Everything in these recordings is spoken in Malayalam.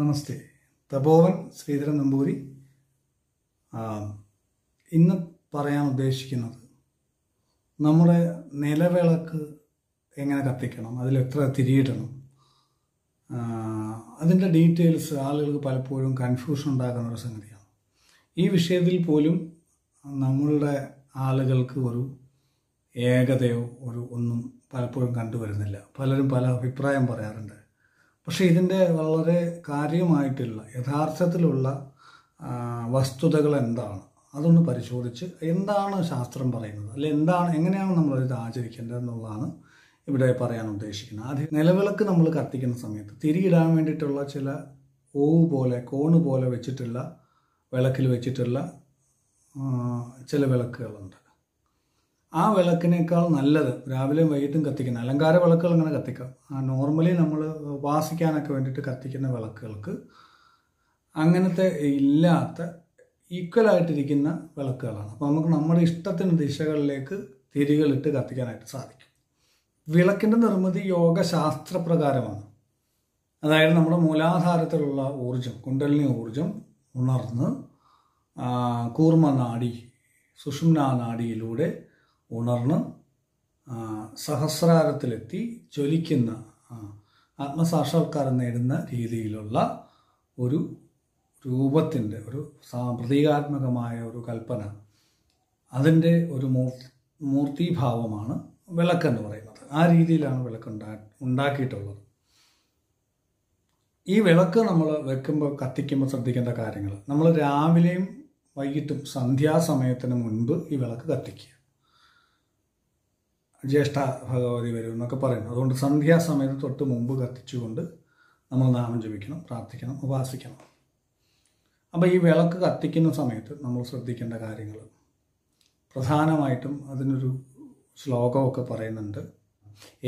നമസ്തേ. തപോവൻ ശ്രീധരൻ നമ്പൂതിരി ഇന്ന് പറയാൻ ഉദ്ദേശിക്കുന്നത് നമ്മുടെ നിലവിളക്ക് എങ്ങനെ കത്തിക്കണം, അതിലെത്ര തിരിയിടണം, അതിൻ്റെ ഡീറ്റെയിൽസ് ആളുകൾക്ക് പലപ്പോഴും കൺഫ്യൂഷൻ ഉണ്ടാകുന്ന ഒരു സംഗതിയാണ്. ഈ വിഷയത്തിൽ പോലും നമ്മളുടെ ആളുകൾക്ക് ഒരു ഏകതയോ ഒന്നും പലപ്പോഴും കണ്ടുവരുന്നില്ല. പലരും പല അഭിപ്രായം പറയാറുണ്ട്. പക്ഷേ ഇതിൻ്റെ വളരെ കാര്യമായിട്ടുള്ള യഥാർത്ഥത്തിലുള്ള വസ്തുതകൾ എന്താണ്, അതൊന്ന് പരിശോധിച്ച് എന്താണ് ശാസ്ത്രം പറയുന്നത്, അല്ലെ എന്താണ്, എങ്ങനെയാണ് നമ്മളത് ആചരിക്കേണ്ടതെന്നുള്ളതാണ് ഇവിടെ പറയാൻ ഉദ്ദേശിക്കുന്നത്. ആദ്യം നിലവിളക്ക് നമ്മൾ കത്തിക്കുന്ന സമയത്ത് തിരിയിടാൻ വേണ്ടിയിട്ടുള്ള ചില ഓവ് പോലെ കോണ് പോലെ വെച്ചിട്ടുള്ള വിളക്കിൽ വെച്ചിട്ടുള്ള ചില വിളക്കുകളുണ്ട്. ആ വിളക്കിനേക്കാൾ നല്ലത് രാവിലെയും വൈകിട്ടും കത്തിക്കുന്ന അലങ്കാര വിളക്കുകൾ അങ്ങനെ കത്തിക്കാം. നോർമലി നമ്മൾ വാസിക്കാനൊക്കെ വേണ്ടിയിട്ട് കത്തിക്കുന്ന വിളക്കുകൾക്ക് അങ്ങനത്തെ ഇല്ലാത്ത ഈക്വലായിട്ടിരിക്കുന്ന വിളക്കുകളാണ്. അപ്പോൾ നമുക്ക് നമ്മുടെ ഇഷ്ടത്തിന് ദിശകളിലേക്ക് തിരികളിട്ട് കത്തിക്കാനായിട്ട് സാധിക്കും. വിളക്കിൻ്റെ നിർമ്മിതി യോഗശാസ്ത്രപ്രകാരമാണ്. അതായത് നമ്മുടെ മൂലാധാരത്തിലുള്ള ഊർജം, കുണ്ടലിനി ഊർജം ഉണർന്ന് കൂർമ്മനാഡി സുഷുമ്നാനാഡിയിലൂടെ ഉണർന്ന് സഹസ്രാരത്തിലെത്തി ജ്വലിക്കുന്ന ആത്മസാക്ഷാത്കാരം നേടുന്ന രീതിയിലുള്ള ഒരു രൂപത്തിൻ്റെ ഒരു പ്രതീകാത്മകമായ ഒരു കൽപ്പന, അതിൻ്റെ ഒരു മൂർത്തിഭാവമാണ് വിളക്കെന്ന് പറയുന്നത്. ആ രീതിയിലാണ് വിളക്ക് ഉണ്ടാക്കിയിട്ടുള്ളത്. ഈ വിളക്ക് നമ്മൾ വെക്കുമ്പോൾ കത്തിക്കുമ്പോൾ ശ്രദ്ധിക്കേണ്ട കാര്യങ്ങൾ, നമ്മൾ രാവിലെയും വൈകിട്ടും സന്ധ്യാസമയത്തിന് മുൻപ് ഈ വിളക്ക് കത്തിക്കുക. ജ്യേഷ്ഠ ഭഗവതി വരും എന്നൊക്കെ പറയുന്നു. അതുകൊണ്ട് സന്ധ്യാസമയത്ത് തൊട്ട് മുമ്പ് കത്തിച്ചുകൊണ്ട് നമ്മൾ നാമം ജപിക്കണം, പ്രാർത്ഥിക്കണം, ഉപാസിക്കണം. അപ്പോൾ ഈ വിളക്ക് കത്തിക്കുന്ന സമയത്ത് നമ്മൾ ശ്രദ്ധിക്കേണ്ട കാര്യങ്ങൾ പ്രധാനമായിട്ടും അതിനൊരു ശ്ലോകമൊക്കെ പറയുന്നുണ്ട്.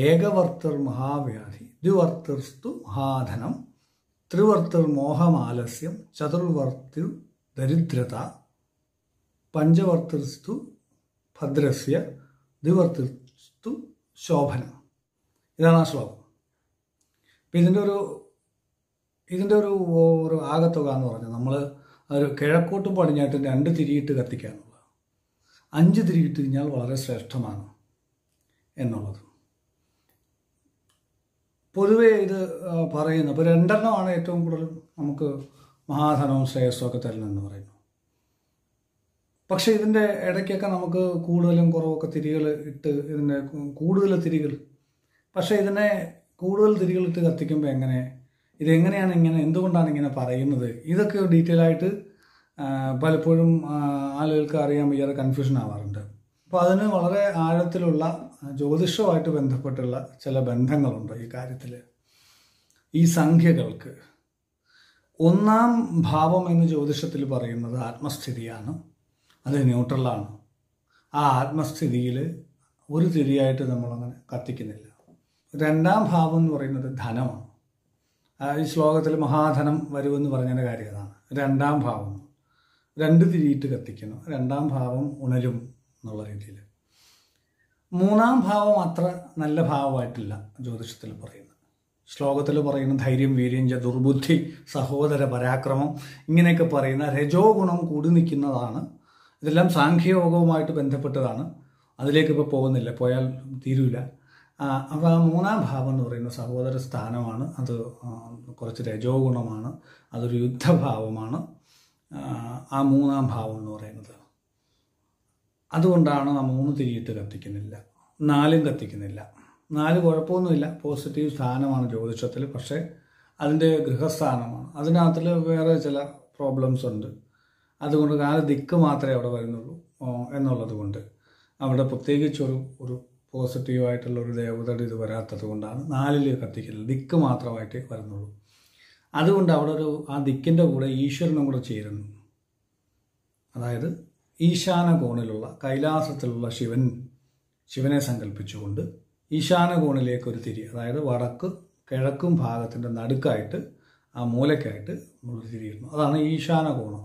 ഏകവർത്തർ മഹാവ്യാധി, ദ്വിവർത്തിർസ്തു മഹാധനം, ത്രിവർത്തിർ മോഹമാലസ്യം, ചതുർവർത്തിർ ദരിദ്രത, പഞ്ചവർത്തിർസ്തു ഭദ്രസ്യ, ദ്വിവർത്തിർ ശോഭന. ഇതാണ് ആ ശ്ലോകം. അപ്പം ഇതിൻ്റെ ഒരു ആകത്തുക എന്ന് പറഞ്ഞാൽ നമ്മൾ ഒരു കിഴക്കോട്ടും പടിഞ്ഞായിട്ടും 2 തിരിയിട്ട് കത്തിക്കാനുള്ളത്, 5 തിരിയിട്ട് കഴിഞ്ഞാൽ വളരെ ശ്രേഷ്ഠമാണ് എന്നുള്ളത് പൊതുവേ ഇത് പറയുന്നു. അപ്പോൾ 2 ഏറ്റവും കൂടുതൽ നമുക്ക് മഹാധനവും ശ്രേയസ്സും ഒക്കെ തരുന്നതെന്ന് പറയുന്നു. പക്ഷേ ഇതിൻ്റെ ഇടയ്ക്കൊക്കെ നമുക്ക് കൂടുതലും കുറവൊക്കെ തിരികൾ ഇട്ട് ഇതിൻ്റെ കൂടുതൽ തിരികൾ, പക്ഷേ ഇതിനെ കൂടുതൽ തിരികളിട്ട് കത്തിക്കുമ്പോൾ എങ്ങനെ, ഇതെങ്ങനെയാണ് ഇങ്ങനെ, എന്തുകൊണ്ടാണ് ഇങ്ങനെ പറയുന്നത്, ഇതൊക്കെ ഡീറ്റെയിൽ ആയിട്ട് പലപ്പോഴും ആളുകൾക്ക് അറിയാൻ വയ്യാതെ കൺഫ്യൂഷൻ ആവാറുണ്ട്. അപ്പോൾ അതിന് വളരെ ആഴത്തിലുള്ള ജ്യോതിഷവുമായിട്ട് ബന്ധപ്പെട്ടുള്ള ചില ബന്ധങ്ങളുണ്ട് ഈ കാര്യത്തിൽ. ഈ സംഖ്യകൾക്ക് 1ാം ഭാവം എന്ന് ജ്യോതിഷത്തിൽ പറയുന്നത് ആത്മസ്ഥിതിയാണ്. അത് ന്യൂട്രലാണ്. ആ ആത്മസ്ഥിതിയിൽ ഒരു തിരിയായിട്ട് നമ്മളങ്ങനെ കത്തിക്കുന്നില്ല. 2ാം ഭാവം എന്ന് പറയുന്നത് ധനമാണ്. ഈ ശ്ലോകത്തിൽ മഹാധനം വരുമെന്ന് പറഞ്ഞതിൻ്റെ കാര്യം അതാണ്. 2ാം ഭാവം 2 തിരിയിട്ട് കത്തിക്കുന്നു. 2ാം ഭാവം ഉണരും എന്നുള്ള രീതിയിൽ. 3ാം ഭാവം അത്ര നല്ല ഭാവമായിട്ടില്ല ജ്യോതിഷത്തിൽ പറയുന്നത്. ശ്ലോകത്തിൽ പറയുന്ന ധൈര്യം, വീര്യം, ദുർബുദ്ധി, സഹോദര പരാക്രമം, ഇങ്ങനെയൊക്കെ പറയുന്ന രജോ ഗുണം കൂടി നിൽക്കുന്നതാണ്. ഇതെല്ലാം സാഖ്യയോഗവുമായിട്ട് ബന്ധപ്പെട്ടതാണ്. അതിലേക്ക് ഇപ്പോൾ പോകുന്നില്ല, പോയാൽ തീരൂല. അപ്പോൾ ആ 3ാം ഭാവം എന്ന് പറയുന്ന സഹോദര സ്ഥാനമാണ്. അത് കുറച്ച് രജോ ഗുണമാണ്, അതൊരു യുദ്ധഭാവമാണ് ആ 3ാം ഭാവം എന്ന് പറയുന്നത്. അതുകൊണ്ടാണ് ആ 3 തിരിയിട്ട് കത്തിക്കുന്നില്ല, 4 കത്തിക്കുന്നില്ല. 4 കുഴപ്പമൊന്നുമില്ല, പോസിറ്റീവ് സ്ഥാനമാണ് ജ്യോതിഷത്തിൽ. പക്ഷേ അതിൻ്റെ ഗൃഹസ്ഥാനമാണ്. അതിനകത്തിൽ വേറെ ചില പ്രോബ്ലംസ് ഉണ്ട്. അതുകൊണ്ട് 4 ദിക്ക് മാത്രമേ അവിടെ വരുന്നുള്ളൂ എന്നുള്ളത് കൊണ്ട് അവിടെ പ്രത്യേകിച്ചൊരു പോസിറ്റീവായിട്ടുള്ളൊരു ദേവതയുടെ ഇത് വരാത്തത് കൊണ്ടാണ് 4 കത്തിക്കുന്നത്. ദിക്ക് മാത്രമായിട്ട് വരുന്നുള്ളൂ. അതുകൊണ്ട് അവിടെ ഒരു ആ ദിക്കിൻ്റെ കൂടെ ഈശ്വരനും കൂടെ ചേരുന്നു. അതായത് ഈശാന കോണിലുള്ള കൈലാസത്തിലുള്ള ശിവനെ സങ്കല്പിച്ചുകൊണ്ട് ഈശാന കോണിലേക്ക് ഒരു തിരി, അതായത് കിഴക്കും ഭാഗത്തിൻ്റെ നടുക്കായിട്ട് ആ മൂലക്കായിട്ട് ഒരു തിരിയിരുന്നു. അതാണ് ഈശാന കോണം.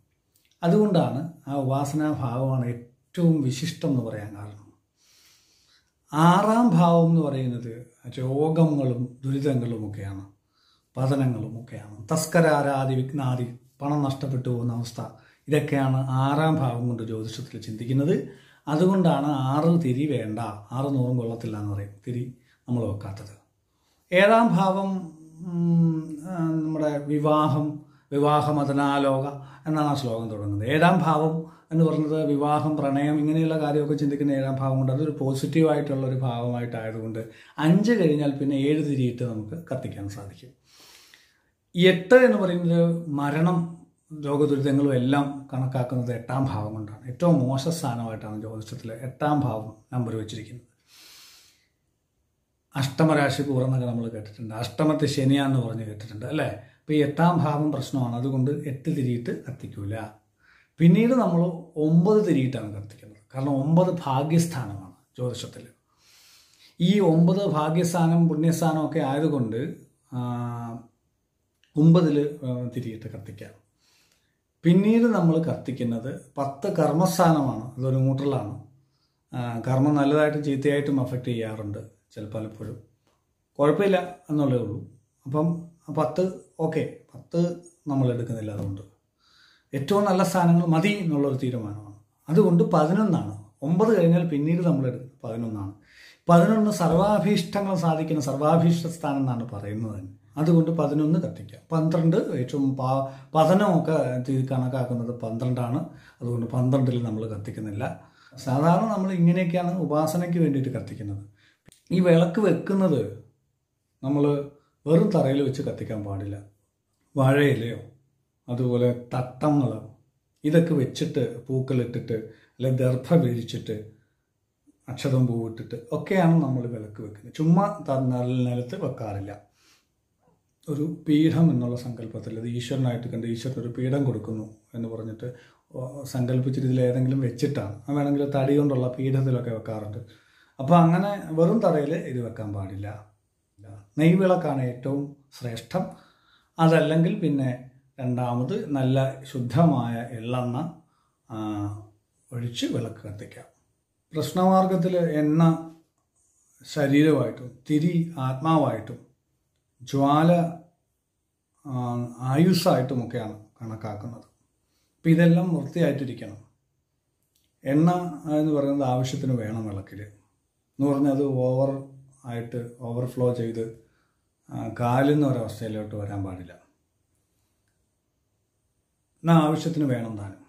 അതുകൊണ്ടാണ് ആ ഉപാസനാ ഭാവമാണ് ഏറ്റവും വിശിഷ്ടം എന്ന് പറയാൻ കാരണം. ആറാം ഭാവം എന്ന് പറയുന്നത് രോഗങ്ങളും ദുരിതങ്ങളും ഒക്കെയാണ്, പതനങ്ങളും ഒക്കെയാണ്. തസ്കരാരാദി വിഘ്നാദി, പണം നഷ്ടപ്പെട്ടു പോകുന്ന അവസ്ഥ, ഇതൊക്കെയാണ് ആറാം ഭാവം കൊണ്ട് ജ്യോതിഷത്തിൽ ചിന്തിക്കുന്നത്. അതുകൊണ്ടാണ് ആറ് തിരി വേണ്ട, 6 നൂറും കൊള്ളത്തില്ല എന്ന് പറയും, തിരി നമ്മൾ വെക്കാത്തത്. ഏഴാം ഭാവം നമ്മുടെ വിവാഹം, വിവാഹമതനാലോക എന്നാണ് ആ ശ്ലോകം തുടങ്ങുന്നത്. ഏഴാം ഭാവം എന്ന് പറഞ്ഞത് വിവാഹം, പ്രണയം, ഇങ്ങനെയുള്ള കാര്യമൊക്കെ ചിന്തിക്കുന്ന ഏഴാം ഭാവം കൊണ്ട് അതൊരു പോസിറ്റീവായിട്ടുള്ളൊരു ഭാവമായിട്ടായതുകൊണ്ട് 5 കഴിഞ്ഞാൽ പിന്നെ 7 തിരിയിട്ട് നമുക്ക് കത്തിക്കാൻ സാധിക്കും. 8 എന്ന് പറയുന്നത് മരണം, രോഗദുരിതങ്ങളും എല്ലാം കണക്കാക്കുന്നത് 8ആം ഭാവം കൊണ്ടാണ്. ഏറ്റവും മോശ സ്ഥാനമായിട്ടാണ് ജ്യോതിഷത്തിൽ 8ആം ഭാവം നമ്പർ വെച്ചിരിക്കുന്നത്. അഷ്ടമരാശി പൂർണ്ണൊക്കെ നമ്മൾ കേട്ടിട്ടുണ്ട്, അഷ്ടമത്തെ ശനിയാന്ന് പറഞ്ഞ് കേട്ടിട്ടുണ്ട് അല്ലേ. അപ്പോൾ ഈ 8ആം ഭാവം പ്രശ്നമാണ്, അതുകൊണ്ട് 8 തിരിയിട്ട് കത്തിക്കൂല. പിന്നീട് നമ്മൾ 9 തിരിയിട്ടാണ് കത്തിക്കുന്നത്, കാരണം 9 ഭാഗ്യസ്ഥാനമാണ് ജ്യോതിഷത്തിൽ. ഈ 9 ഭാഗ്യസ്ഥാനം പുണ്യസ്ഥാനം ഒക്കെ ആയതുകൊണ്ട് 9 തിരിയിട്ട് കത്തിക്കാം. പിന്നീട് നമ്മൾ കത്തിക്കുന്നത് 10 കർമ്മസ്ഥാനമാണ്, അതൊരു ന്യൂട്രലാണ്. കർമ്മം നല്ലതായിട്ടും ചീത്തയായിട്ടും അഫക്റ്റ് ചെയ്യാറുണ്ട് ചിലപ്പോൾ, എപ്പോഴും കുഴപ്പമില്ല എന്നുള്ളേ ഉള്ളൂ. അപ്പം 10 ഓക്കെ, 10 നമ്മൾ എടുക്കുന്നില്ല, അതുകൊണ്ട് ഏറ്റവും നല്ല സ്ഥാനങ്ങൾ മതി എന്നുള്ളൊരു തീരുമാനമാണ്. അതുകൊണ്ട് 11ആണ്, 9 കഴിഞ്ഞാൽ പിന്നീട് നമ്മൾ എടുക്കുന്നത് 11ആണ്. 11 സർവാഭീഷ്ടങ്ങൾ സാധിക്കുന്ന സർവാഭീഷ്ട സ്ഥാനം എന്നാണ് പറയുന്നത് തന്നെ. അതുകൊണ്ട് 11 കത്തിക്കാം. 12 ഏറ്റവും പതനമൊക്കെ കണക്കാക്കുന്നത് 12ആണ്, അതുകൊണ്ട് 12 നമ്മൾ കത്തിക്കുന്നില്ല. സാധാരണ നമ്മൾ ഇങ്ങനെയൊക്കെയാണ് ഉപാസനയ്ക്ക് വേണ്ടിയിട്ട് കത്തിക്കുന്നത്. ഈ വിളക്ക് വെക്കുന്നത് നമ്മൾ വെറും തറയിൽ വെച്ച് കത്തിക്കാൻ പാടില്ല. വാഴയിലയോ അതുപോലെ തട്ടങ്ങൾ ഇതൊക്കെ വെച്ചിട്ട്, പൂക്കളിട്ടിട്ട് അല്ലെങ്കിൽ ദർഭ വിരിച്ചിട്ട് അക്ഷതം പൂവിട്ടിട്ട് ഒക്കെയാണ് നമ്മൾ വിളക്ക് വെക്കുന്നത്. ചുമ്മാ നിലത്ത് വെക്കാറില്ല. ഒരു പീഠം എന്നുള്ള സങ്കല്പത്തിൽ, അത് ഈശ്വരനായിട്ട് കണ്ട് ഈശ്വരൻ ഒരു പീഠം കൊടുക്കുന്നു എന്ന് പറഞ്ഞിട്ട് സങ്കല്പിച്ചിട്ട് ഇതിലേതെങ്കിലും വെച്ചിട്ടാണ്, വേണമെങ്കിൽ തടി കൊണ്ടുള്ള പീഠത്തിലൊക്കെ വെക്കാറുണ്ട്. അപ്പോൾ അങ്ങനെ വെറും തറയിൽ ഇത് വെക്കാൻ പാടില്ല. നെയ്വിളക്കാണ് ഏറ്റവും ശ്രേഷ്ഠം. അതല്ലെങ്കിൽ പിന്നെ 2ാമത് നല്ല ശുദ്ധമായ എള്ളെണ്ണ ഒഴിച്ച് വിളക്ക് കത്തിക്കാം. പ്രശ്നമാർഗത്തിൽ എണ്ണ ശരീരമായിട്ടും തിരി ആത്മാവായിട്ടും ജ്വാല ആയുസ്സായിട്ടുമൊക്കെയാണ് കണക്കാക്കുന്നത്. അപ്പം ഇതെല്ലാം വൃത്തിയായിട്ടിരിക്കണം. എണ്ണ എന്ന് പറയുന്നത് ആവശ്യത്തിന് വേണം വിളക്കിൽ എന്ന് പറഞ്ഞാൽ അത് ഓവർ ആയിട്ട് ഓവർഫ്ലോ ചെയ്ത് കാലുന്ന ഒരവസ്ഥയിലോട്ട് വരാൻ പാടില്ല. എന്നാൽ ആവശ്യത്തിന് വേണം താനും.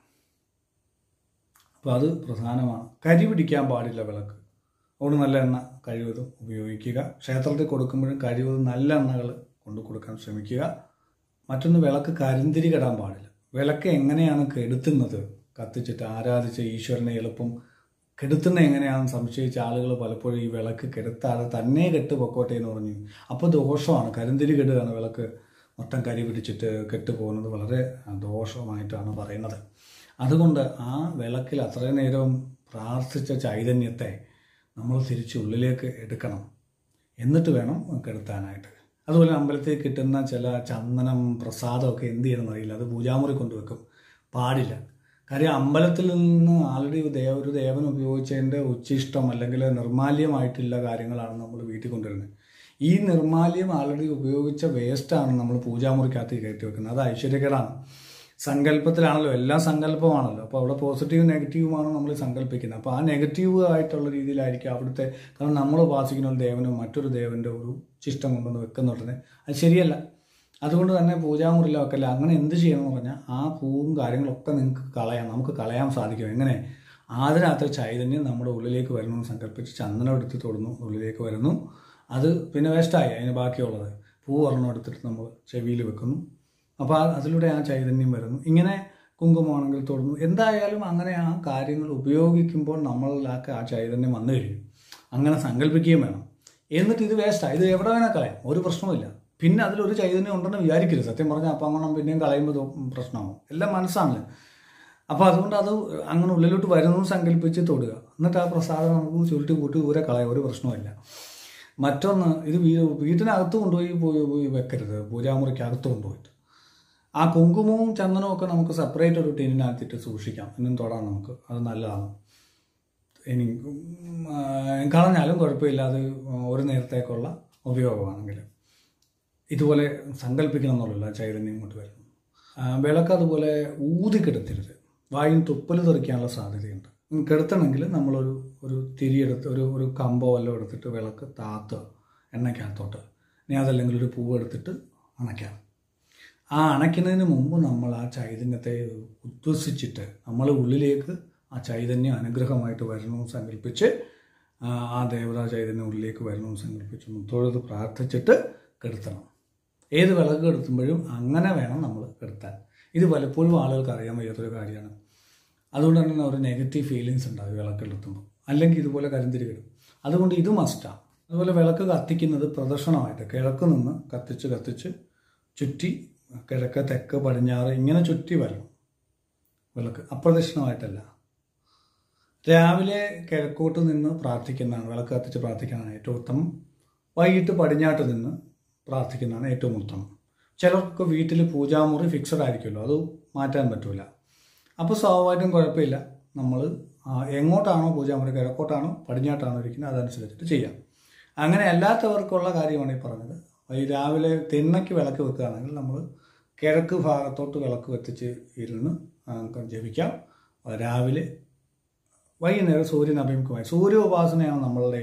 അപ്പോൾ അത് പ്രധാനമാണ്. കരി പിടിക്കാൻ പാടില്ല വിളക്ക്. അവിടെ നല്ല എണ്ണ കഴിവതും ഉപയോഗിക്കുക. ക്ഷേത്രത്തിൽ കൊടുക്കുമ്പോഴും കഴിവതും നല്ല എണ്ണകൾ കൊണ്ടു കൊടുക്കാൻ ശ്രമിക്കുക. മറ്റൊന്ന്, വിളക്ക് കരിന്തിരി കെടാൻ പാടില്ല. വിളക്ക് എങ്ങനെയാണ് കെടുത്തുന്നത്, കത്തിച്ചിട്ട് ആരാധിച്ച ഈശ്വരനെ എളുപ്പം കെടുത്തുന്നത് എങ്ങനെയാണെന്ന് സംശയിച്ച ആളുകൾ പലപ്പോഴും ഈ വിളക്ക് കെടുത്താതെ തന്നെ കെട്ട് പൊക്കോട്ടെ എന്ന് പറഞ്ഞു. അപ്പോൾ ദോഷമാണ്. കരിന്തിരി കെടുകയാണ്, വിളക്ക് മൊത്തം കരി പിടിച്ചിട്ട് കെട്ടുപോകുന്നത് വളരെ ദോഷമായിട്ടാണ് പറയുന്നത്. അതുകൊണ്ട് ആ വിളക്കിൽ അത്രയും നേരം പ്രാർത്ഥിച്ച ചൈതന്യത്തെ നമ്മൾ തിരിച്ച് ഉള്ളിലേക്ക് എടുക്കണം, എന്നിട്ട് വേണം കെടുത്താനായിട്ട്. അതുപോലെ അമ്പലത്തിൽ കിട്ടുന്ന ചില ചന്ദനം പ്രസാദമൊക്കെ എന്ത് ചെയ്യണമെന്ന് അറിയില്ല, അത് പൂജാമുറി കൊണ്ടുവെക്കും, പാടില്ല. കാര്യം അമ്പലത്തിൽ നിന്ന് ആൾറെഡി ഒരു ദേവൻ ഉപയോഗിച്ചതിൻ്റെ ഉച്ചിഷ്ടം അല്ലെങ്കിൽ നിർമാല്യമായിട്ടുള്ള കാര്യങ്ങളാണ് നമ്മൾ വീട്ടിൽ കൊണ്ടുവരുന്നത്. ഈ നിർമാല്യം ആൾറെഡി ഉപയോഗിച്ച വേസ്റ്റാണ് നമ്മൾ പൂജാമുറിക്കകത്ത് കയറ്റി വെക്കുന്നത്. അത് ഐശ്വര്യകേടാണ്. സങ്കല്പത്തിലാണല്ലോ, എല്ലാ സങ്കല്പമാണല്ലോ. അപ്പോൾ അവിടെ പോസിറ്റീവ് നെഗറ്റീവുമാണ് നമ്മൾ സങ്കല്പിക്കുന്നത്. അപ്പോൾ ആ നെഗറ്റീവ് ആയിട്ടുള്ള രീതിയിലായിരിക്കും അവിടുത്തെ, കാരണം നമ്മൾ ഉപാസിക്കുന്ന ഒരു ദേവനും മറ്റൊരു ദേവൻ്റെ ഒരു ചിഷ്ടം കൊണ്ടുവന്ന് വെക്കുന്നുണ്ടെങ്കിൽ അത് ശരിയല്ല. അതുകൊണ്ട് തന്നെ പൂജാമുറിയിൽ വെക്കല്ല. അങ്ങനെ എന്ത് ചെയ്യണമെന്ന് പറഞ്ഞാൽ ആ പൂവും കാര്യങ്ങളൊക്കെ നിങ്ങൾക്ക് കളയാം, നമുക്ക് കളയാൻ സാധിക്കും. എങ്ങനെ? അതിനകത്ത് ചൈതന്യം നമ്മുടെ ഉള്ളിലേക്ക് വരണമെന്ന് സങ്കല്പിച്ച് ചന്ദനം എടുത്ത് തൊടുന്നു, ഉള്ളിലേക്ക് വരുന്നു. അത് പിന്നെ വേസ്റ്റായി. അതിന് ബാക്കിയുള്ളത് പൂ ഒരെണ്ണം എടുത്തിട്ട് നമ്മൾ ചെവിയിൽ വെക്കുന്നു. അപ്പോൾ അതിലൂടെ ആ ചൈതന്യം വരുന്നു. ഇങ്ങനെ കുങ്കുമമാണെങ്കിൽ തൊടുന്നു. എന്തായാലും അങ്ങനെ ആ കാര്യങ്ങൾ ഉപയോഗിക്കുമ്പോൾ നമ്മളിലാക്കി ആ ചൈതന്യം വന്നു കഴിയും. അങ്ങനെ സങ്കല്പിക്കുകയും വേണം. എന്നിട്ട് ഇത് വേസ്റ്റാണ്, ഇത് എവിടെ വേണേൽ കളയാം, ഒരു പ്രശ്നവുമില്ല. പിന്നെ അതിലൊരു ചൈതന്യം ഉണ്ടെന്ന് വിചാരിക്കരുത്. സത്യം പറഞ്ഞാൽ അപ്പം അങ്ങനെ പിന്നെയും കളയുമ്പോൾ പ്രശ്നമാകും. എല്ലാം മനസ്സാണല്ലോ. അപ്പോൾ അതുകൊണ്ട് അത് അങ്ങനെ ഉള്ളിലോട്ട് വരുന്നതും സങ്കല്പിച്ച് തൊടുക. എന്നിട്ട് ആ പ്രസാദം നമുക്ക് ചുരുട്ടി കൂട്ടി ദൂരെ കളയാം, ഒരു പ്രശ്നമില്ല. മറ്റൊന്ന്, ഇത് വീട്ടിനകത്ത് കൊണ്ടുപോയി വെക്കരുത്, പൂജാമുറിക്കകത്ത് കൊണ്ടുപോയിട്ട്. ആ കുങ്കുമവും ചന്ദനവും ഒക്കെ നമുക്ക് സെപ്പറേറ്റ് ഒരു ടീനിനകത്തിട്ട് സൂക്ഷിക്കാം, എന്നും തൊടാം നമുക്ക്, അത് നല്ലതാണ്. ഇനി കളഞ്ഞാലും കുഴപ്പമില്ല, അത് ഒരു നേരത്തേക്കുള്ള ഉപയോഗമാണെങ്കിൽ. ഇതുപോലെ സങ്കല്പിക്കണം എന്നുള്ളൂ ചൈതന്യം കൊണ്ട് വരുന്നത്. വിളക്ക് അതുപോലെ ഊതി കെടുത്തരുത്, വായും തുപ്പൽ തെറിക്കാനുള്ള സാധ്യതയുണ്ട്. കെടുത്തണമെങ്കിൽ നമ്മളൊരു തിരിയെടുത്ത് ഒരു കമ്പോ വല്ലതും എടുത്തിട്ട് വിളക്ക് താത്ത് എണ്ണയ്ക്കകത്തോട്ട്, ഇനി അതല്ലെങ്കിൽ ഒരു പൂവ് എടുത്തിട്ട് അണയ്ക്കാം. ആ അണയ്ക്കുന്നതിന് മുമ്പ് നമ്മൾ ആ ചൈതന്യത്തെ ഉദ്വസിച്ചിട്ട് നമ്മൾ ഉള്ളിലേക്ക് ആ ചൈതന്യം അനുഗ്രഹമായിട്ട് വരണമെന്ന് സങ്കല്പിച്ച്, ആ ദേവതാ ചൈതന്യം ഉള്ളിലേക്ക് വരണമെന്ന് സങ്കല്പിച്ച് തൊഴുത് പ്രാർത്ഥിച്ചിട്ട് കെടുത്തണം. ഏത് വിളക്ക് കെടുത്തുമ്പോഴും അങ്ങനെ വേണം നമ്മൾ കെടുത്താൻ. ഇത് പലപ്പോഴും ആളുകൾക്ക് അറിയാൻ വയ്യാത്തൊരു കാര്യമാണ്. അതുകൊണ്ട് തന്നെ ഒരു നെഗറ്റീവ് ഫീലിങ്സ് ഉണ്ടാകും വിളക്ക് കെടുത്തുമ്പോൾ, അല്ലെങ്കിൽ ഇതുപോലെ കരിന്തിരി കിടും. അതുകൊണ്ട് ഇത് മസ്റ്റാണ്. അതുപോലെ വിളക്ക് കത്തിക്കുന്നത് പ്രദക്ഷിണമായിട്ട് കിഴക്ക് നിന്ന് കത്തിച്ച് കത്തിച്ച് ചുറ്റി, കിഴക്ക് തെക്ക് പടിഞ്ഞാറ് ഇങ്ങനെ ചുറ്റി വരണം വിളക്ക്, അപ്രദക്ഷിണമായിട്ടല്ല. രാവിലെ കിഴക്കോട്ട് നിന്ന് പ്രാർത്ഥിക്കുന്നതാണ്, വിളക്ക് കത്തിച്ച് പ്രാർത്ഥിക്കുന്നതാണ് ഏറ്റവും ഉത്തമം. വൈകിട്ട് പടിഞ്ഞാട്ട് നിന്ന് പ്രാർത്ഥിക്കുന്നതാണ് ഏറ്റവും ഉത്തമം. ചിലർക്ക് വീട്ടിൽ പൂജാമുറി ഫിക്സഡ് ആയിരിക്കുമല്ലോ, അത് മാറ്റാൻ പറ്റില്ല. അപ്പോൾ സ്വാഭാവികമായിട്ടും കുഴപ്പമില്ല, നമ്മൾ എങ്ങോട്ടാണോ പൂജാമുറി, കിഴക്കോട്ടാണോ പടിഞ്ഞാട്ടാണോ ഇരിക്കുന്നത് അതനുസരിച്ചിട്ട് ചെയ്യാം. അങ്ങനെ അല്ലാത്തവർക്കുള്ള കാര്യമാണ് ഈ പറഞ്ഞത്. ഈ രാവിലെ തിണ്ണയ്ക്ക് വിളക്ക് വെക്കുകയാണെങ്കിൽ നമ്മൾ കിഴക്ക് ഭാഗത്തോട്ട് വിളക്ക് കത്തിച്ച് ഇരുന്ന് ജപിക്കാം. രാവിലെ വൈകുന്നേരം സൂര്യൻ അഭിമുഖമായി, സൂര്യ ഉപാസനയാണ് നമ്മളുടെ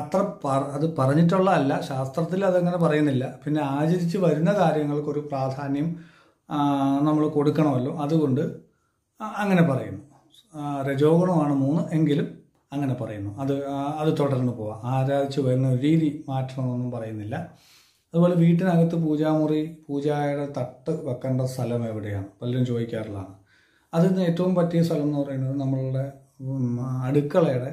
അത്ര അത് പറഞ്ഞിട്ടുള്ള അല്ല, ശാസ്ത്രത്തിൽ അതങ്ങനെ പറയുന്നില്ല. പിന്നെ ആചരിച്ച് വരുന്ന കാര്യങ്ങൾക്കൊരു പ്രാധാന്യം നമ്മൾ കൊടുക്കണമല്ലോ, അതുകൊണ്ട് അങ്ങനെ പറയുന്നു. രജോഗുണമാണ് 3 എങ്കിലും അങ്ങനെ പറയുന്നു. അത് തുടർന്ന് പോവാം. ആരാധിച്ച് വരുന്ന രീതി മാറ്റണമെന്നൊന്നും പറയുന്നില്ല. അതുപോലെ വീട്ടിനകത്ത് പൂജാമുറി, പൂജയുടെ തട്ട് വെക്കേണ്ട സ്ഥലം എവിടെയാണ് പലരും ചോദിക്കാറുള്ളതാണ്. അതിന് ഏറ്റവും പറ്റിയ സ്ഥലം എന്ന് പറയുന്നത് നമ്മളുടെ അടുക്കളയുടെ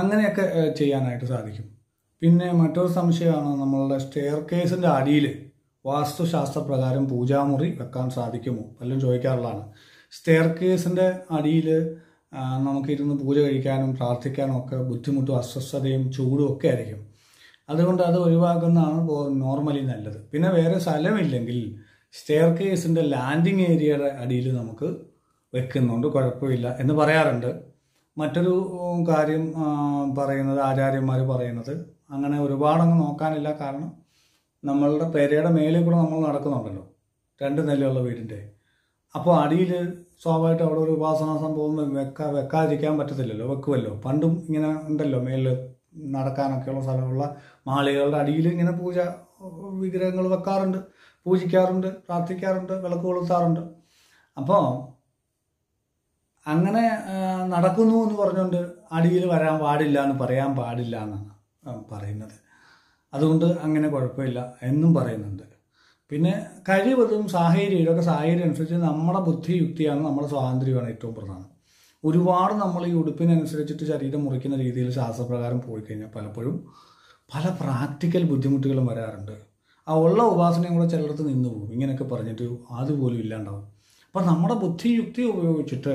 അങ്ങനെയൊക്കെ ചെയ്യാനായിട്ട് സാധിക്കും. പിന്നെ മറ്റൊരു സംശയമാണ്, നമ്മളുടെ സ്റ്റെയർ കേസിൻ്റെ അടിയിൽ വാസ്തുശാസ്ത്രപ്രകാരം പൂജാമുറി വെക്കാൻ സാധിക്കുമോ പലരും ചോദിക്കാറുള്ളതാണ്. സ്റ്റെയർ കേസിൻ്റെ അടിയിൽ നമുക്കിരുന്ന് പൂജ കഴിക്കാനും പ്രാർത്ഥിക്കാനും ഒക്കെ ബുദ്ധിമുട്ടും അസ്വസ്ഥതയും ചൂടും ഒക്കെ ആയിരിക്കും. അതുകൊണ്ട് അത് ഒഴിവാക്കുന്നതാണ് നോർമലി നല്ലത്. പിന്നെ വേറെ സ്ഥലമില്ലെങ്കിൽ സ്റ്റെയർ കേസിൻ്റെ ലാൻഡിങ് ഏരിയയുടെ അടിയിൽ നമുക്ക് വെക്കുന്നുണ്ട്, കുഴപ്പമില്ല എന്ന് പറയാറുണ്ട്. മറ്റൊരു കാര്യം പറയുന്നത്, ആചാര്യന്മാർ പറയുന്നത്, അങ്ങനെ ഒരുപാടങ്ങ് നോക്കാനില്ല. കാരണം നമ്മളുടെ പെരയുടെ മേലിൽ കൂടെ നമ്മൾ നടക്കുന്നുണ്ടല്ലോ, 2 നിലയുള്ള വീടിൻ്റെ. അപ്പോൾ അടിയിൽ സ്വാഭാവികമായിട്ട് അവിടെ ഒരു ഉപാസനാ സംഭവം വെക്കാതിരിക്കാൻ പറ്റത്തില്ലല്ലോ, വെക്കുമല്ലോ. പണ്ടും ഇങ്ങനെ ഉണ്ടല്ലോ, മേലിൽ നടക്കാനൊക്കെയുള്ള സ്ഥലമുള്ള മാളികളുടെ അടിയിൽ ഇങ്ങനെ പൂജ വിഗ്രഹങ്ങൾ വെക്കാറുണ്ട്, പൂജിക്കാറുണ്ട്, പ്രാർത്ഥിക്കാറുണ്ട്, വിളക്ക് കൊളുത്താറുണ്ട്. അപ്പോൾ അങ്ങനെ നടക്കുന്നു എന്ന് പറഞ്ഞുകൊണ്ട് അടിയിൽ വരാൻ പാടില്ല എന്ന് പറയാൻ പാടില്ല എന്നാണ് പറയുന്നത്. അതുകൊണ്ട് അങ്ങനെ കുഴപ്പമില്ല എന്നും പറയുന്നുണ്ട്. പിന്നെ കഴിവതും സാഹചര്യം, ഇതൊക്കെ സാഹചര്യം അനുസരിച്ച് നമ്മുടെ ബുദ്ധി യുക്തിയാണ്, നമ്മുടെ സ്വാതന്ത്ര്യമാണ് ഏറ്റവും പ്രധാനം. ഒരുപാട് നമ്മൾ ഈ ഉടുപ്പിനനുസരിച്ചിട്ട് ശരീരം മുറിക്കുന്ന രീതിയിൽ ശാസ്ത്രപ്രകാരം പോയി കഴിഞ്ഞാൽ പലപ്പോഴും പല പ്രാക്ടിക്കൽ ബുദ്ധിമുട്ടുകളും വരാറുണ്ട്. ആ ഉള്ള ഉപാസനയും കൂടെ ചിലയിടത്ത് നിന്ന് പോകും. ഇങ്ങനെയൊക്കെ പറഞ്ഞിട്ട് അതുപോലും ഇല്ലാണ്ടാവും. അപ്പം നമ്മുടെ ബുദ്ധി യുക്തി ഉപയോഗിച്ചിട്ട്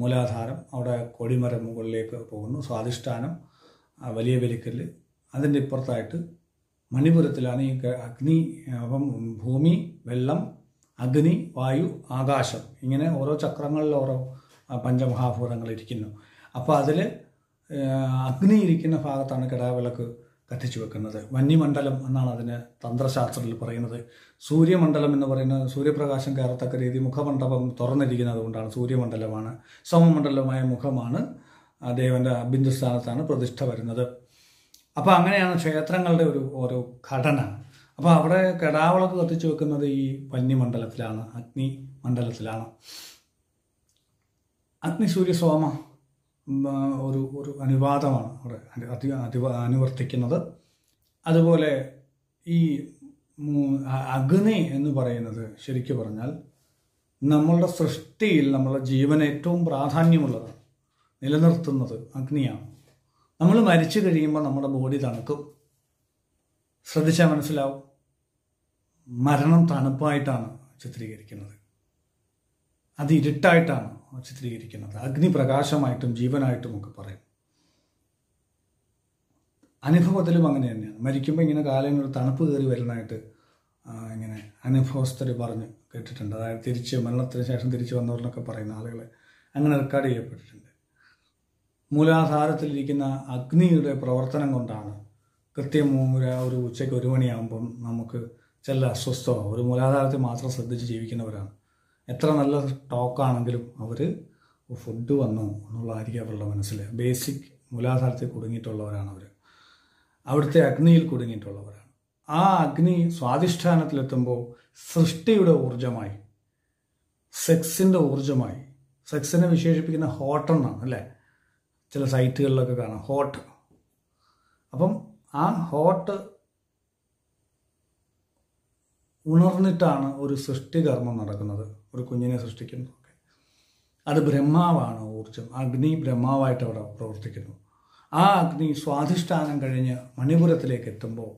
മൂലാധാരം, അവിടെ കൊടിമരം മുകളിലേക്ക് പോകുന്നു, സ്വാധിഷ്ഠാനം, വലിയ വലിക്കല്. അതിൻ്റെ ഇപ്പുറത്തായിട്ട് മണിപുരത്തിലാണ് ഈ അഗ്നി. അപ്പം ഭൂമി, വെള്ളം, അഗ്നി, വായു, ആകാശം, ഇങ്ങനെ ഓരോ ചക്രങ്ങളിൽ ഓരോ പഞ്ചമഹാഭൂതങ്ങൾ ഇരിക്കുന്നു. അപ്പോൾ അതിൽ അഗ്നി ഇരിക്കുന്ന ഭാഗത്താണ് കിടാവിളക്ക് കത്തിച്ചു വെക്കുന്നത്. വന്യമണ്ഡലം എന്നാണ് അതിന് തന്ത്രശാസ്ത്രത്തിൽ പറയുന്നത്. സൂര്യമണ്ഡലം എന്ന് പറയുന്നത് സൂര്യപ്രകാശം കയറത്തക്ക രീതി മുഖമണ്ഡപം തുറന്നിരിക്കുന്നത് കൊണ്ടാണ് സൂര്യമണ്ഡലമാണ്. സോമമണ്ഡലമായ മുഖമാണ് ദേവൻ്റെ ബിന്ദുസ്ഥാനത്താണ് പ്രതിഷ്ഠ വരുന്നത്. അപ്പോൾ അങ്ങനെയാണ് ക്ഷേത്രങ്ങളുടെ ഒരു ഘടന. അപ്പോൾ അവിടെ കിടാവിളക്ക് കത്തിച്ചു വെക്കുന്നത് ഈ വന്യമണ്ഡലത്തിലാണ്, അഗ്നി മണ്ഡലത്തിലാണ്. അഗ്നി സൂര്യ സോമ ഒരു അനുവാദമാണ് അവിടെ അനുവർത്തിക്കുന്നത്. അതുപോലെ ഈ അഗ്നി എന്ന് പറയുന്നത് ശരിക്കു പറഞ്ഞാൽ നമ്മളുടെ സൃഷ്ടിയിൽ നമ്മളുടെ ജീവന് ഏറ്റവും പ്രാധാന്യമുള്ളതാണ്, നിലനിർത്തുന്നത് അഗ്നിയാണ്. നമ്മൾ മരിച്ചു കഴിയുമ്പോൾ നമ്മുടെ ബോഡി തണുക്കും. ശ്രദ്ധിച്ചാൽ മനസ്സിലാവും. മരണം തണുപ്പായിട്ടാണ് ചിത്രീകരിക്കുന്നത്, അത് ഇരുട്ടായിട്ടാണ് ചിത്രീകരിക്കുന്നത്. അഗ്നിപ്രകാശമായിട്ടും ജീവനായിട്ടും ഒക്കെ പറയും. അനുഭവത്തിലും അങ്ങനെ തന്നെയാണ്. മരിക്കുമ്പോൾ ഇങ്ങനെ കാലങ്ങളിൽ തണുപ്പ് കയറി വരുന്നതായിട്ട് ഇങ്ങനെ അനുഭവസ്ഥർ പറഞ്ഞ് കേട്ടിട്ടുണ്ട്. അതായത് തിരിച്ച് മരണത്തിന് ശേഷം തിരിച്ചു വന്നവരെന്നൊക്കെ പറയുന്ന ആളുകളെ അങ്ങനെ റെക്കോർഡ് ചെയ്യപ്പെട്ടിട്ടുണ്ട്. മൂലാധാരത്തിലിരിക്കുന്ന അഗ്നിയുടെ പ്രവർത്തനം കൊണ്ടാണ് കൃത്യം ഒരു ഉച്ചയ്ക്ക് 1 മണിയാകുമ്പം നമുക്ക് ചില അസ്വസ്ഥമാണ്. ഒരു മൂലാധാരത്തിൽ മാത്രം ശ്രദ്ധിച്ച് ജീവിക്കുന്നവരാണ്. എത്ര നല്ല ടോക്കാണെങ്കിലും അവർ ഫുഡ് വന്നു എന്നുള്ളതായിരിക്കും അവരുടെ മനസ്സിൽ. ബേസിക് മൂലാധാരത്തിൽ കുടുങ്ങിയിട്ടുള്ളവരാണ് അവർ, അവിടുത്തെ അഗ്നിയിൽ കുടുങ്ങിയിട്ടുള്ളവരാണ്. ആ അഗ്നി സ്വാധിഷ്ഠാനത്തിലെത്തുമ്പോൾ സൃഷ്ടിയുടെ ഊർജ്ജമായി, സെക്സിൻ്റെ ഊർജ്ജമായി, സെക്സിനെ വിശേഷിപ്പിക്കുന്ന ഹോട്ടെന്നാണ് അല്ലേ ചില സൈറ്റുകളിലൊക്കെ കാണാം, ഹോട്ട്. അപ്പം ആ ഹോട്ട് ഉണർന്നിട്ടാണ് ഒരു സൃഷ്ടികർമ്മം നടക്കുന്നത്, ഒരു കുഞ്ഞിനെ സൃഷ്ടിക്കുന്നത്. അത് ബ്രഹ്മാവാണ് ഊർജ്ജം. അഗ്നി ബ്രഹ്മാവായിട്ട് അവിടെ പ്രവർത്തിക്കുന്നു. ആ അഗ്നി സ്വാധിഷ്ഠാനം കഴിഞ്ഞ് മണിപുരത്തിലേക്ക് എത്തുമ്പോൾ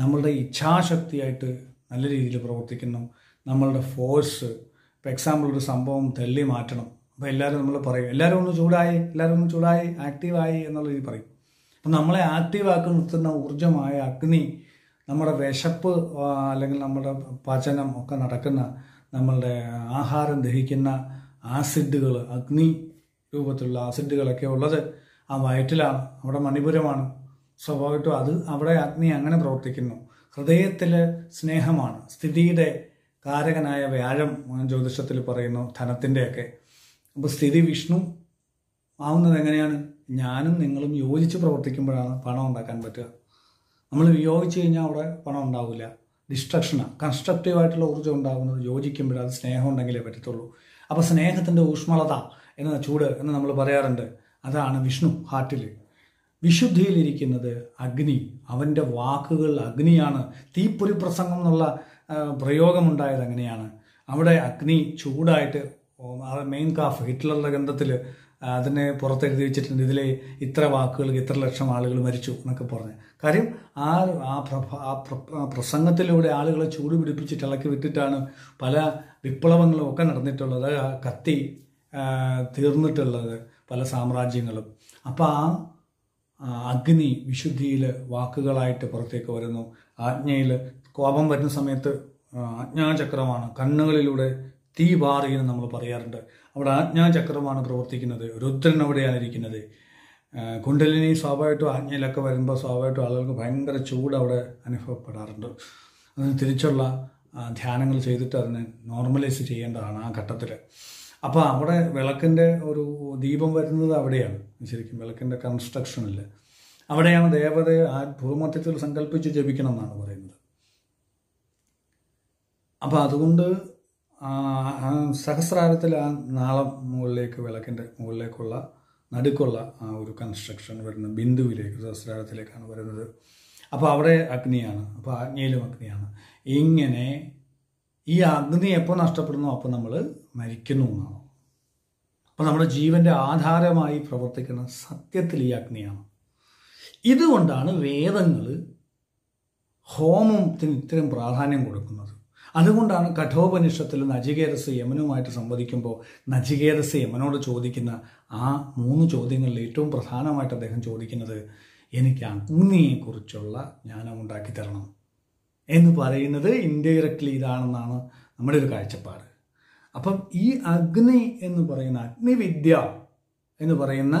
നമ്മളുടെ ഇച്ഛാശക്തിയായിട്ട് നല്ല രീതിയിൽ പ്രവർത്തിക്കുന്നു. നമ്മളുടെ ഫോഴ്സ്, ഇപ്പോൾ എക്സാമ്പിൾ ഒരു സംഭവം തള്ളി മാറ്റണം, അപ്പോൾ എല്ലാവരും നമ്മൾ പറയും എല്ലാവരും ഒന്ന് ചൂടായി, എല്ലാവരും ഒന്ന് ചൂടായി, ആക്റ്റീവായി എന്നുള്ള രീതി പറയും. അപ്പം നമ്മളെ ആക്റ്റീവാക്കി നിർത്തുന്ന ഊർജ്ജമായ അഗ്നി നമ്മുടെ വിശപ്പ്, അല്ലെങ്കിൽ നമ്മുടെ പാചനം ഒക്കെ നടക്കുന്ന, നമ്മളുടെ ആഹാരം ദഹിക്കുന്ന ആസിഡുകൾ, അഗ്നി രൂപത്തിലുള്ള ആസിഡുകളൊക്കെ ഉള്ളത് ആ വയറ്റിലാണ്, അവിടെ മണിപുരമാണ്. സ്വാഭാവികമായിട്ടും അത് അവിടെ അഗ്നി അങ്ങനെ പ്രവർത്തിക്കുന്നു. ഹൃദയത്തിലെ സ്നേഹമാണ്, സ്ഥിതിയുടെ കാരകനായ വ്യാഴം ജ്യോതിഷത്തിൽ പറയുന്നു, ധനത്തിൻ്റെയൊക്കെ. അപ്പോൾ സ്ഥിതി വിഷ്ണു ആവുന്നത് എങ്ങനെയാണ്? ഞാനും നിങ്ങളും യോജിച്ച് പ്രവർത്തിക്കുമ്പോഴാണ് പണം ഉണ്ടാക്കാൻ പറ്റുക. നമ്മൾ വിയോഗിച്ച് കഴിഞ്ഞാൽ അവിടെ പണം ഉണ്ടാവില്ല, ഡിസ്ട്രക്ഷനാണ്. കൺസ്ട്രക്റ്റീവായിട്ടുള്ള ഊർജ്ജം ഉണ്ടാകുന്നത് യോജിക്കുമ്പോഴേ, അത് സ്നേഹം ഉണ്ടെങ്കിലേ പറ്റത്തുള്ളൂ. അപ്പോൾ സ്നേഹത്തിൻ്റെ ഊഷ്മളത എന്ന ചൂട് എന്ന് നമ്മൾ പറയാറുണ്ട്, അതാണ് വിഷ്ണു ഹാർട്ടിൽ. വിശുദ്ധിയിലിരിക്കുന്നത് അഗ്നി, അവൻ്റെ വാക്കുകൾ അഗ്നിയാണ്. തീപ്പൊരി പ്രസംഗം എന്നുള്ള പ്രയോഗമുണ്ടായത് അങ്ങനെയാണ്. അവിടെ അഗ്നി ചൂടായിട്ട്, മെയിൻ കാഫ് ഹിറ്റ്ലറുടെ ഗ്രന്ഥത്തിൽ അതിനെ പുറത്തെഴുതി വെച്ചിട്ടുണ്ട്, ഇതിലെ ഇത്ര വാക്കുകൾക്ക് 3 ലക്ഷം ആളുകൾ മരിച്ചു എന്നൊക്കെ പറഞ്ഞ്. കാര്യം ആ പ്രസംഗത്തിലൂടെ ആളുകളെ ചൂട് പിടിപ്പിച്ച് ഇളക്കി വിട്ടിട്ടാണ് പല വിപ്ലവങ്ങളും ഒക്കെ നടന്നിട്ടുള്ളത്, കത്തി തീർന്നിട്ടുള്ളത് പല സാമ്രാജ്യങ്ങളും. അപ്പോൾ ആ അഗ്നി വിശുദ്ധിയിൽ വാക്കുകളായിട്ട് പുറത്തേക്ക് വരുന്നു. ആജ്ഞയിൽ കോപം വരുന്ന സമയത്ത് ആജ്ഞാചക്രമാണ്, കണ്ണുകളിലൂടെ തീ പാറിയെന്ന് നമ്മൾ പറയാറുണ്ട്, അവിടെ ആജ്ഞാചക്രമാണ് പ്രവർത്തിക്കുന്നത്. രുദ്രൻ അവിടെയാണ് ഇരിക്കുന്നത്. കുണ്ടലിനി സ്വാഭാവികമായിട്ടും ആജ്ഞയിലൊക്കെ വരുമ്പോൾ സ്വാഭാവികമായിട്ടും ആളുകൾക്ക് ഭയങ്കര ചൂട് അവിടെ അനുഭവപ്പെടാറുണ്ട്. അതിന് തിരിച്ചുള്ള ധ്യാനങ്ങൾ ചെയ്തിട്ട് അതിനെ നോർമലൈസ് ചെയ്യേണ്ടതാണ് ആ ഘട്ടത്തിൽ. അപ്പോൾ അവിടെ വിളക്കിൻ്റെ ഒരു ദീപം വരുന്നത് അവിടെയാണ്, ശരിക്കും വിളക്കിൻ്റെ കൺസ്ട്രക്ഷനിൽ. അവിടെയാണ് ദേവതയെ ആ ഭൂമധ്യത്തിൽ സങ്കല്പിച്ച് ജപിക്കണം എന്നാണ് പറയുന്നത്. അപ്പോൾ അതുകൊണ്ട് സഹസ്രാരത്തിൽ ആ നാളം മുകളിലേക്ക്, വിളക്കിൻ്റെ മുകളിലേക്കുള്ള നടുക്കുള്ള ആ ഒരു കൺസ്ട്രക്ഷൻ വരുന്ന ബിന്ദുവിലേക്ക്, സഹസ്രാരത്തിലേക്കാണ് വരുന്നത്. അപ്പോൾ അവിടെ അഗ്നിയാണ്, അപ്പോൾ ആജ്ഞയിലും അഗ്നിയാണ്. ഇങ്ങനെ ഈ അഗ്നി എപ്പോൾ നഷ്ടപ്പെടുന്നു അപ്പോൾ നമ്മൾ മരിക്കുന്നു എന്നാണ്. അപ്പോൾ നമ്മുടെ ജീവൻ്റെ ആധാരമായി പ്രവർത്തിക്കുന്ന സത്യത്തിൽ ഈ അഗ്നിയാണ്. ഇതുകൊണ്ടാണ് വേദങ്ങൾ ഹോമത്തിന് ഇത്തരം പ്രാധാന്യം കൊടുക്കുന്നത്. അതുകൊണ്ടാണ് കഠോപനിഷത്തിൽ നചികേതസ് യമനുമായിട്ട് സംവദിക്കുമ്പോൾ നചികേതസ് യമനോട് ചോദിക്കുന്ന ആ 3 ചോദ്യങ്ങളിൽ ഏറ്റവും പ്രധാനമായിട്ട് അദ്ദേഹം ചോദിക്കുന്നത് എനിക്ക് അഗ്നിയെക്കുറിച്ചുള്ള ജ്ഞാനം ഉണ്ടാക്കി തരണം എന്ന് പറയുന്നത് ഇൻഡയറക്ട്ലി ഇതാണെന്നാണ് നമ്മുടെ ഒരു കാഴ്ചപ്പാട്. അപ്പം ഈ അഗ്നി എന്ന് പറയുന്ന അഗ്നിവിദ്യ എന്ന് പറയുന്ന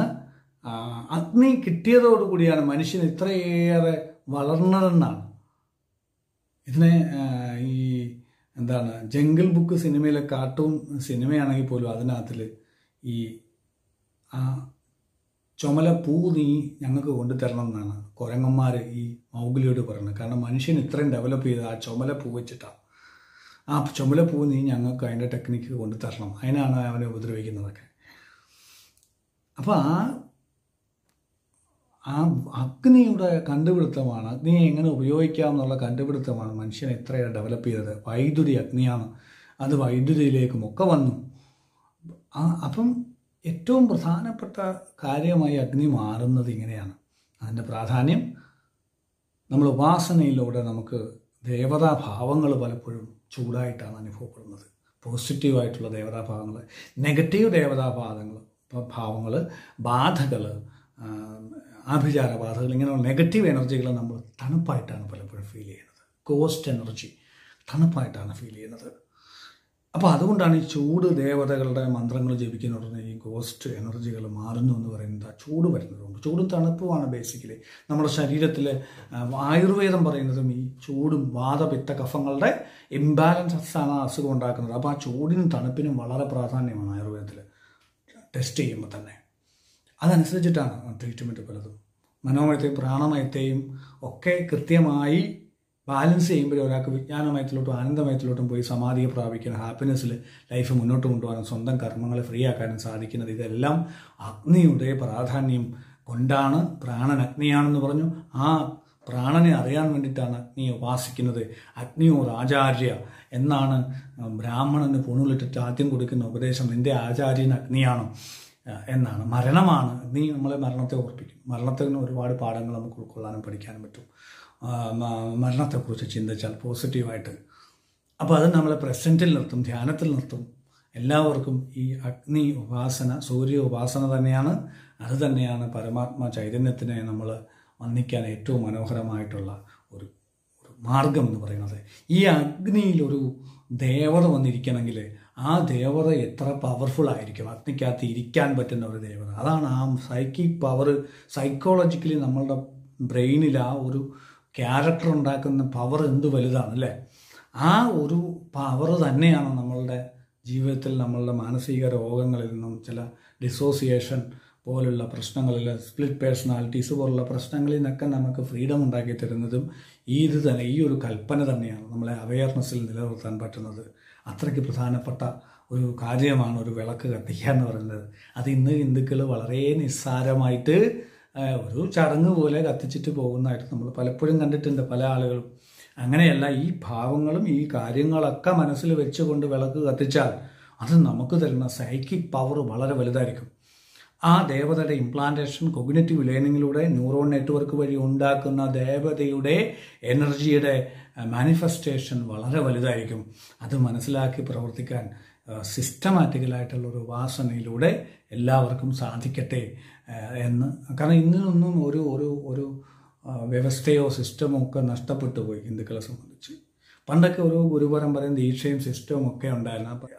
അഗ്നി കിട്ടിയതോടുകൂടിയാണ് മനുഷ്യൻ ഇത്രയേറെ വളർന്നതെന്നാണ് ഇതിനെ ഈ ജംഗിൾ ബുക്ക് സിനിമയിലെ കാർട്ടൂൺ സിനിമയാണെങ്കിൽ പോലും അതിനകത്തിൽ ഈ ആ ചുമല പൂ നീ ഞങ്ങൾക്ക് കൊണ്ടുതരണം എന്നാണ് കുരങ്ങന്മാർ ഈ മൗഗ്ലിയോട് പറയുന്നത്. കാരണം മനുഷ്യൻ ഇത്രയും ഡെവലപ്പ് ചെയ്ത് ആ ചുമല പൂ വെച്ചിട്ടാണ്. ആ ചുമല പൂ നീ ഞങ്ങൾക്ക് അതിൻ്റെ ടെക്നിക്ക് കൊണ്ടുതരണം, അതിനാണ് അവനെ ഉപദ്രവിക്കുന്നതൊക്കെ. അപ്പോൾ ആ അഗ്നിയുടെ കണ്ടുപിടുത്തമാണ്, അഗ്നിയെ എങ്ങനെ ഉപയോഗിക്കാം എന്നുള്ള കണ്ടുപിടുത്തമാണ് മനുഷ്യനെ ഇത്രയേറെ ഡെവലപ്പ് ചെയ്തത്. വൈദ്യുതി അഗ്നിയാണ്, അത് വൈദ്യുതിയിലേക്കുമൊക്കെ വന്നു. അപ്പം ഏറ്റവും പ്രധാനപ്പെട്ട കാര്യമായി അഗ്നി മാറുന്നത് ഇങ്ങനെയാണ്. അതിൻ്റെ പ്രാധാന്യം നമ്മൾ ഉപാസനയിലൂടെ നമുക്ക് ദേവതാഭാവങ്ങൾ പലപ്പോഴും ചൂടായിട്ടാണ് അനുഭവപ്പെടുന്നത്. പോസിറ്റീവായിട്ടുള്ള ദേവതാഭാവങ്ങൾ, നെഗറ്റീവ് ദേവതാഭാവങ്ങൾ, ബാധകൾ, ആഭിചാര ബാധകൾ, ഇങ്ങനെയുള്ള നെഗറ്റീവ് എനർജികൾ നമ്മൾ തണുപ്പായിട്ടാണ് പലപ്പോഴും ഫീൽ ചെയ്യുന്നത്. കോസ്റ്റ് എനർജി തണുപ്പായിട്ടാണ് ഫീൽ ചെയ്യുന്നത്. അപ്പോൾ അതുകൊണ്ടാണ് ഈ ചൂട് ദേവതകളുടെ മന്ത്രങ്ങൾ ജപിക്കുന്നവരുടെ ഈ കോസ്റ്റ് എനർജികൾ മാറുന്നു എന്ന് പറയുന്നത്. ചൂട് വരുന്നതുകൊണ്ട് ചൂടും തണുപ്പുമാണ് ബേസിക്കലി നമ്മുടെ ശരീരത്തിൽ. ആയുർവേദം പറയുന്നതും ഈ ചൂടും വാതപിത്ത കഫങ്ങളുടെ ഇംബാലൻസാണ് അസുഖം ഉണ്ടാക്കുന്നത്. അപ്പോൾ ആ ചൂടിനും തണുപ്പിനും വളരെ പ്രാധാന്യമാണ് ആയുർവേദത്തിൽ ടെസ്റ്റ് ചെയ്യുമ്പോൾ തന്നെ. അതനുസരിച്ചിട്ടാണ് ട്രീറ്റ്മെൻറ്റ് പലതും. മനോമയത്തെയും പ്രാണമയത്തെയും ഒക്കെ കൃത്യമായി ബാലൻസ് ചെയ്യുമ്പോഴേ ഒരാൾക്ക് വിജ്ഞാനമയത്തിലോട്ടും ആനന്ദമയത്തിലോട്ടും പോയി സമാധിയെ പ്രാപിക്കുന്ന ഹാപ്പിനെസ്സിൽ ലൈഫ് മുന്നോട്ട് കൊണ്ടുപോകാനും സ്വന്തം കർമ്മങ്ങളെ ഫ്രീ ആക്കാനും സാധിക്കുന്നത്. ഇതെല്ലാം അഗ്നിയുടെ പ്രാധാന്യം കൊണ്ടാണ്. പ്രാണൻ അഗ്നിയാണെന്ന് പറഞ്ഞു. ആ പ്രാണനെ അറിയാൻ വേണ്ടിയിട്ടാണ് അഗ്നിയെ ഉപാസിക്കുന്നത്. അഗ്നിയോർ ആചാര്യ എന്നാണ് ബ്രാഹ്മണന് പൂണൂലിട്ടിട്ട് ആദ്യം കൊടുക്കുന്ന ഉപദേശം. നിൻ്റെ ആചാര്യൻ അഗ്നിയാണ് എന്നാണ്. മരണമാണ് അഗ്നി, നമ്മളെ മരണത്തെ ഓർപ്പിക്കും. മരണത്തിന് ഒരുപാട് പാഠങ്ങൾ നമുക്ക് ഉൾക്കൊള്ളാനും പഠിക്കാനും പറ്റും മരണത്തെക്കുറിച്ച് ചിന്തിച്ചാൽ പോസിറ്റീവായിട്ട്. അപ്പോൾ അത് നമ്മളെ പ്രസൻറ്റിൽ നിർത്തും, ധ്യാനത്തിൽ നിർത്തും. എല്ലാവർക്കും ഈ അഗ്നി ഉപാസന സൂര്യ ഉപാസന തന്നെയാണ്. അത് തന്നെയാണ് പരമാത്മ ചൈതന്യത്തിനെ നമ്മൾ വന്ദിക്കാൻ ഏറ്റവും മനോഹരമായിട്ടുള്ള ഒരു മാർഗം എന്ന് പറയുന്നത്. ഈ അഗ്നിയിലൊരു ദേവത വന്നിരിക്കണമെങ്കിൽ ആ ദേവത എത്ര പവർഫുൾ ആയിരിക്കും, അഗ്നിക്കകത്ത് ഇരിക്കാൻ പറ്റുന്ന ഒരു ദേവത. അതാണ് ആ സൈക്കിക് പവർ. സൈക്കോളജിക്കലി നമ്മളുടെ ബ്രെയിനിൽ ആ ഒരു ക്യാരക്ടർ ഉണ്ടാക്കുന്ന പവർ എന്ത് വലുതാണ് അല്ലേ. ആ ഒരു പവർ തന്നെയാണ് നമ്മളുടെ ജീവിതത്തിൽ നമ്മളുടെ മാനസിക രോഗങ്ങളിൽ നിന്നും, ചില ഡിസോസിയേഷൻ പോലുള്ള പ്രശ്നങ്ങളിൽ, സ്പ്ലിറ്റ് പേഴ്സണാലിറ്റീസ് പോലുള്ള പ്രശ്നങ്ങളിൽ നിന്നൊക്കെ നമുക്ക് ഫ്രീഡം ഉണ്ടാക്കി തരുന്നതും ഇത് തന്നെ, ഈ ഒരു കൽപ്പന തന്നെയാണ് നമ്മളെ അവെയർനെസ്സിൽ നിലനിർത്താൻ പറ്റുന്നത്. അത്രയ്ക്ക് പ്രധാനപ്പെട്ട ഒരു കാര്യമാണ് ഒരു വിളക്ക് കത്തിക്കുക എന്ന് പറയുന്നത്. അത് ഇന്ന് ഹിന്ദുക്കൾ വളരെ നിസ്സാരമായിട്ട് ഒരു ചടങ്ങ് പോലെ കത്തിച്ചിട്ട് പോകുന്നതായിട്ട് നമ്മൾ പലപ്പോഴും കണ്ടിട്ടുണ്ട് പല ആളുകളും. അങ്ങനെയല്ല, ഈ ഭാവങ്ങളും ഈ കാര്യങ്ങളൊക്കെ മനസ്സിൽ വെച്ചുകൊണ്ട് വിളക്ക് കത്തിച്ചാൽ അത് നമുക്ക് തരുന്ന സൈക്കിക് പവർ വളരെ വലുതായിരിക്കും. ആ ദേവതയുടെ ഇംപ്ലാന്റേഷൻ കോഗ്നിറ്റീവ് ലേണിങ്ങിലൂടെ ന്യൂറോൺ നെറ്റ്വർക്ക് വഴി ഉണ്ടാക്കുന്ന ദേവതയുടെ എനർജിയുടെ മാനിഫെസ്റ്റേഷൻ വളരെ വലുതായിരിക്കും. അത് മനസ്സിലാക്കി പ്രവർത്തിക്കാൻ സിസ്റ്റമാറ്റിക്കലായിട്ടുള്ളൊരു ഉപാസനയിലൂടെ എല്ലാവർക്കും സാധിക്കട്ടെ എന്ന്. കാരണം ഇന്നൊന്നും ഒരു ഒരു ഒരു വ്യവസ്ഥയോ സിസ്റ്റമോ ഒക്കെ നഷ്ടപ്പെട്ടു പോയി ഹിന്ദുക്കളെ സംബന്ധിച്ച്. പണ്ടൊക്കെ ഒരു ഗുരുപരമ്പരയും ദീക്ഷയും സിസ്റ്റവും ഒക്കെ ഉണ്ടായിരുന്നു. അപ്പോൾ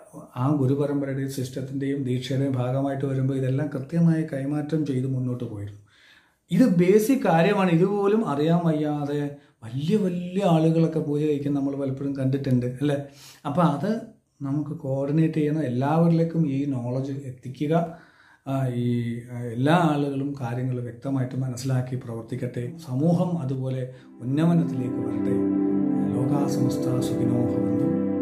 ആ ഗുരുപരമ്പരയുടെയും സിസ്റ്റത്തിൻ്റെയും ദീക്ഷയുടെയും ഭാഗമായിട്ട് വരുമ്പോൾ ഇതെല്ലാം കൃത്യമായി കൈമാറ്റം ചെയ്ത് മുന്നോട്ട് പോയിരുന്നു. ഇത് ബേസിക് കാര്യമാണ്. ഇതുപോലും അറിയാൻ വയ്യാതെ വലിയ വലിയ ആളുകളൊക്കെ പൂജ കഴിക്കാൻ നമ്മൾ പലപ്പോഴും കണ്ടിട്ടുണ്ട് അല്ലേ. അപ്പോൾ അത് നമുക്ക് കോർഡിനേറ്റ് ചെയ്യണം. എല്ലാവരിലേക്കും ഈ നോളജ് എത്തിക്കുക. ഈ എല്ലാ ആളുകളും കാര്യങ്ങൾ വ്യക്തമായിട്ട് മനസ്സിലാക്കി പ്രവർത്തിക്കട്ടെ. സമൂഹം അതുപോലെ ഉന്നമനത്തിലേക്ക് വരട്ടെ. ലോകാ സമസ്ത സുഖിനോ ഭവന്തു.